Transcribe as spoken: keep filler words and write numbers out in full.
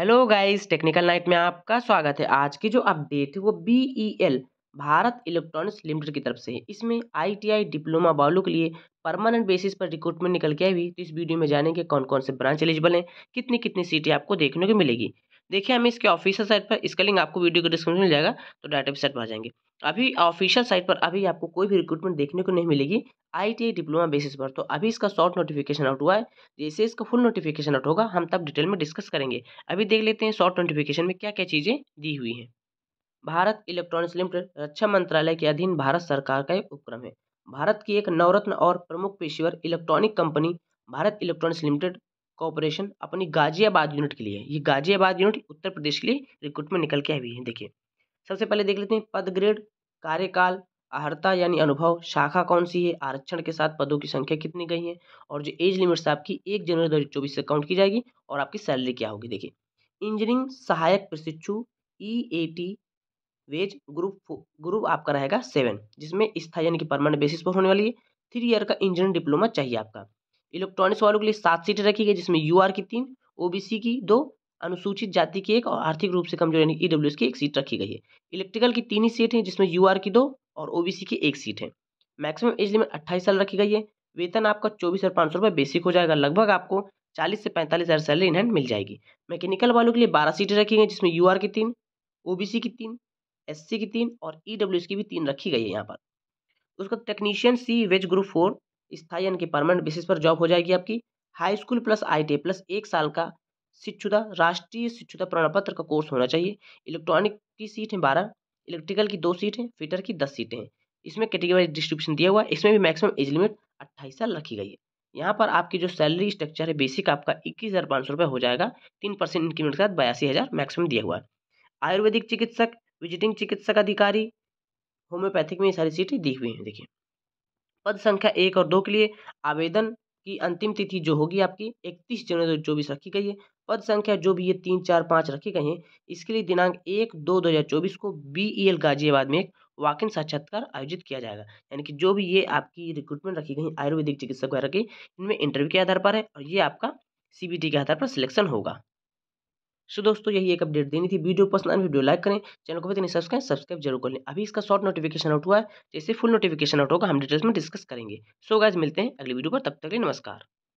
Hello guys, technical night में आपका स्वागत है। आज की जो अपडेट है वो B E L Bharat electronics limited की तरफ से है। इसमें आई टी आई डिप्लोमा वालों के लिए परमानेंट बेसिस पर रिक्रूटमेंट निकल के आई हुई। तो इस वीडियो में जानेंगे कौन कौन से ब्रांच एलिजिबल हैं, कितनी कितनी सीटें आपको देखने को मिलेगी। देखिए हमें इसके ऑफिशियल साइट पर, इसका लिंक आपको वीडियो के डिस्क्रिप्शन में मिल जाएगा, तो डाटा वेबसाइट पर आ जाएंगे। अभी ऑफिशियल साइट पर अभी आपको कोई भी रिक्रूटमेंट देखने को नहीं मिलेगी I T I diploma basis पर। तो अभी इसका शॉर्ट नोटिफिकेशन आउट हुआ है, जैसे इसका फुल नोटिफिकेशन आउट होगा हम तब डिटेल में डिस्कस करेंगे। अभी देख लेते हैं शॉर्ट नोटिफिकेशन में क्या क्या चीज़ें दी हुई हैं। भारत इलेक्ट्रॉनिक्स लिमिटेड रक्षा मंत्रालय के अधीन भारत सरकार का एक उपक्रम है। भारत की एक नवरत्न और प्रमुख पेशेवर electronic company Bharat electronics limited corporation अपनी गाजियाबाद यूनिट के लिए, ये गाजियाबाद यूनिट उत्तर प्रदेश के लिए रिक्रूटमेंट निकल के आई हुई है। देखिए सबसे पहले देख लेते हैं पद ग्रेड, कार्यकाल, अर्हता यानी अनुभव, शाखा कौन सी है, आरक्षण के साथ पदों की संख्या कितनी गई है, और जो एज लिमिट्स आपकी एक जनवरी दो हज़ार चौबीस से काउंट की जाएगी, और आपकी सैलरी क्या होगी। देखिए इंजीनियरिंग सहायक प्रशिक्षु E A T wage group group आपका रहेगा सेवन, जिसमें स्थायी यानी कि परमानेंट बेसिस पर होने वाली है। थ्री ईयर का इंजीनियरिंग डिप्लोमा चाहिए आपका। इलेक्ट्रॉनिक्स वालों के लिए सात सीटें रखी गई, जिसमें यू आर की तीन, ओ बी सी की दो, अनुसूचित जाति की एक और आर्थिक रूप से कमजोर यानी ई डब्ल्यू एस की एक सीट रखी गई है। इलेक्ट्रिकल की तीन ही सीट है, जिसमें यू आर की दो और ओ बी सी की एक सीट है। मैक्सिमम एज लिमिट अट्ठाईस साल रखी गई है। वेतन आपका चौबीस हज़ार पाँच सौ रुपये बेसिक हो जाएगा। लगभग आपको चालीस से पैंतालीस हज़ार सैलरी इन हैंड मिल जाएगी। मैकेनिकल वालों के लिए बारह सीटें रखी गई, जिसमें यू आर की तीन, ओ बी सी की तीन, एस सी की तीन और ई डब्ल्यू एस की भी तीन रखी गई है यहाँ पर। उसका technician C wage group four स्थायी यानी कि परमानेंट बेसिस पर जॉब हो जाएगी आपकी। High school plus I T I plus एक साल का शिक्षुता राष्ट्रीय शिक्षुता प्रमाण पत्र का कोर्स होना चाहिए। इलेक्ट्रॉनिक की सीट है बारह, इलेक्ट्रिकल की दो सीट है, फिटर की दस सीटें हैं। इसमें कैटेगरी डिस्ट्रीब्यूशन दिया हुआ है। इसमें भी मैक्सिमम एज लिमिट अट्ठाईस साल रखी गई है। यहाँ पर आपकी जो सैलरी स्ट्रक्चर है, बेसिक आपका इक्कीस हज़ार पाँच सौ रुपये हो जाएगा, तीन परसेंट इंक्रीमेंट के साथ बयासी हज़ार मैक्सिमम दिया हुआ है। आयुर्वेदिक चिकित्सक, विजिटिंग चिकित्सक अधिकारी, होम्योपैथिक में ये सारी सीटें दी हुई हैं। देखिए पद संख्या एक और दो के लिए आवेदन की अंतिम तिथि जो होगी आपकी इकतीस जनवरी दो हज़ार चौबीस रखी गई है। पद संख्या जो भी ये तीन चार पाँच रखी गई हैं, इसके लिए दिनांक एक दो दो हज़ार चौबीस को बी ई एल गाजियाबाद में एक वाकिन साक्षात्कार आयोजित किया जाएगा। यानी कि जो भी ये आपकी रिक्रूटमेंट रखी गई आयुर्वेदिक चिकित्सक वगैरह की, इनमें इंटरव्यू के आधार पर है और ये आपका सी बी टी के आधार पर सिलेक्शन होगा। सो दोस्तों यही एक अपडेट देनी थी। वीडियो पसंद आए वीडियो लाइक करें, चैनल को भी नहीं सब्सक्राइब सब्सक्राइब जरूर कर लें। अभी इसका शॉर्ट नोटिफिकेशन आउट हुआ है, जैसे फुल नोटिफिकेशन आउट होगा हम डिटेल्स में डिस्कस करेंगे। सो गाइस मिलते हैं अगली वीडियो पर, तब तक के लिए नमस्कार।